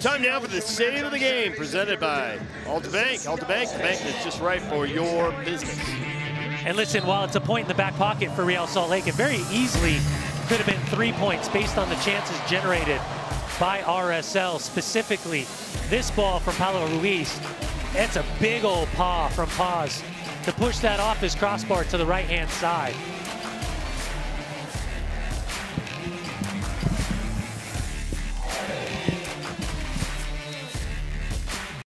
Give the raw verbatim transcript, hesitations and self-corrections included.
Time now for the save of the game presented by Altabank. Altabank, the bank that's just right for your business. And listen, while it's a point in the back pocket for Real Salt Lake, it very easily could have been three points based on the chances generated by R S L. Specifically, this ball from Paolo Ruiz. That's a big old paw from Paz to push that off his crossbar to the right-hand side.